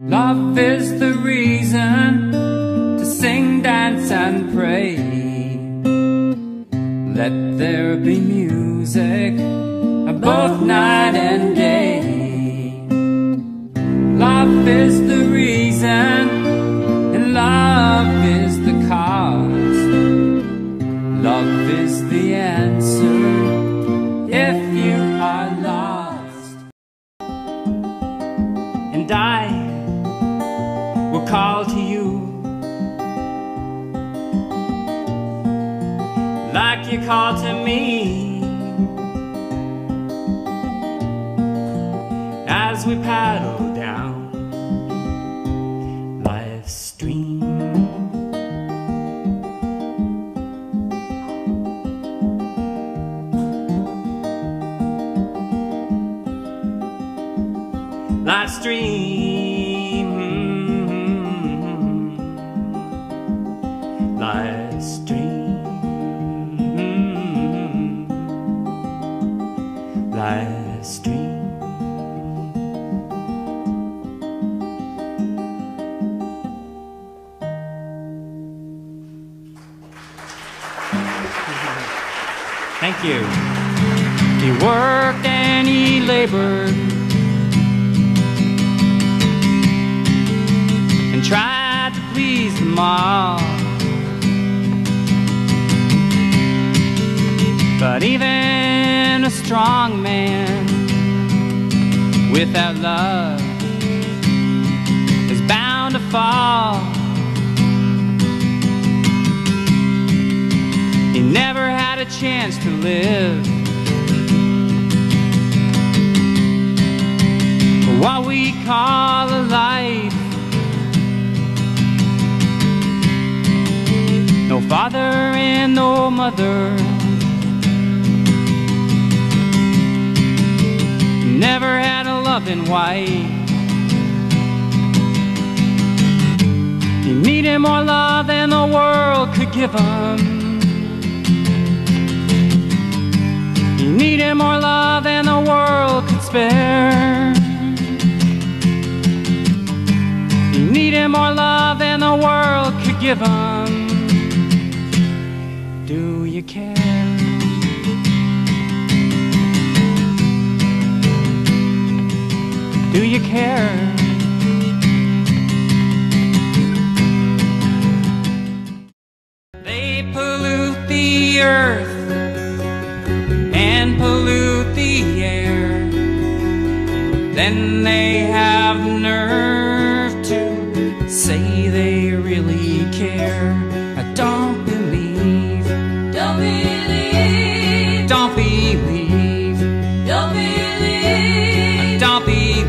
Love is the reason to sing, dance and pray. Let there be music both night and day. Love is the reason and love is the cause. Love is the answer if you are lost. And I will call to you like you call to me, as we paddle down life's stream. Life's stream. Life's dream, life's dream. Thank you. He worked and he labored and tried to please them all. But even a strong man without love is bound to fall. He never had a chance to live what we call a life. No father and no mother, never had a loving wife. He needed more love than the world could give him. He needed more love than the world could spare. He needed more love than the world could give him. Do you care? Do you care? They pollute the earth and pollute the air. Then they have nerve to say they really care. I don't believe. Don't believe. Don't believe. Don't believe. Don't believe.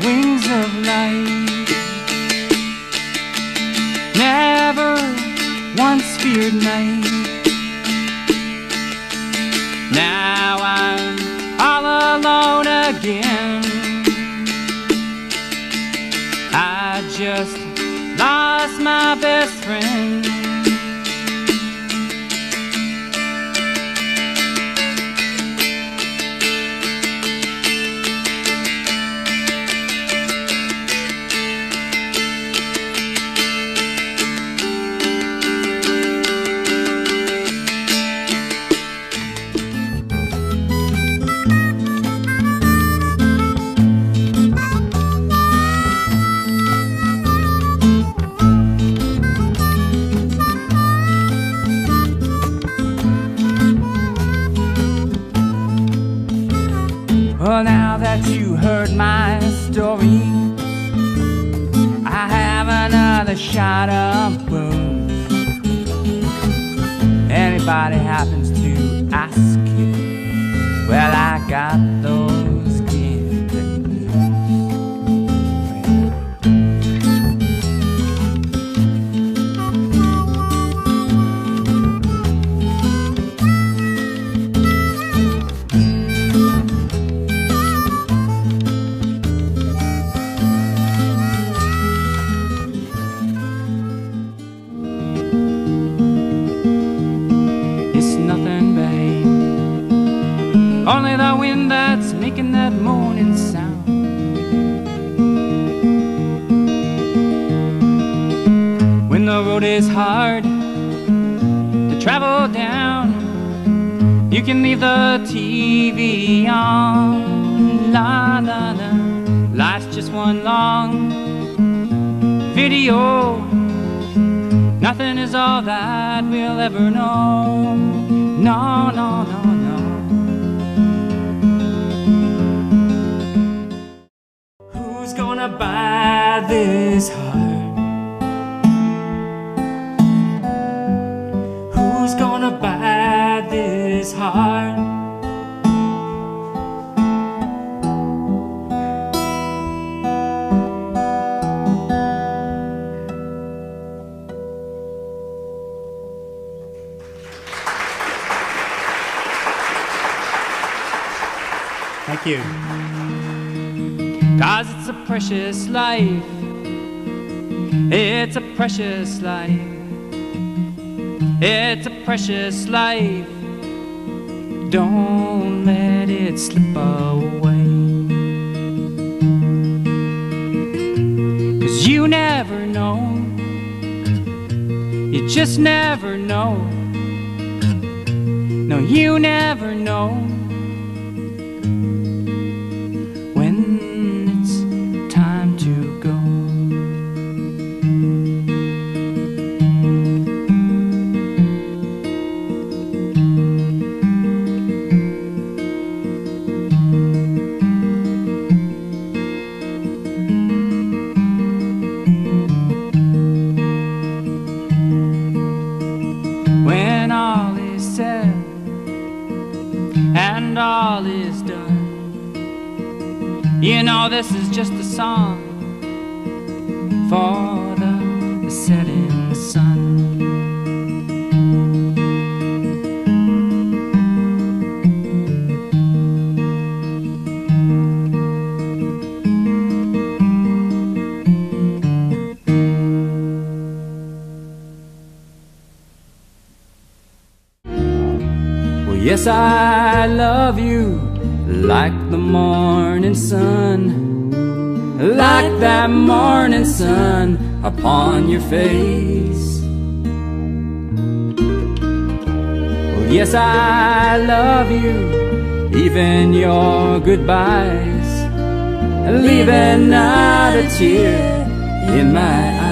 Wings of light, never once feared night. Now I'm all alone again. I just lost my best friend. Well, now that you heard my story, I have another shot of booze. Anybody happens to ask you, well, I got those gifted It's nothing, babe, only the wind that's making that morning sound. When the road is hard to travel down, you can leave the TV on. La la la, life's just one long video. Nothing is all that we'll ever know. No, no, no, no. Who's gonna buy this heart? Who's gonna buy this heart? Thank you. 'Cause it's a precious life. It's a precious life. It's a precious life. Don't let it slip away. 'Cause you never know. You just never know. No, you never know. And all is done. You know, this is just a song for the setting sun. Well, yes, I love you like the morning sun, like that morning sun upon your face. Oh, yes, I love you, even your goodbyes, leaving not a tear in my eye.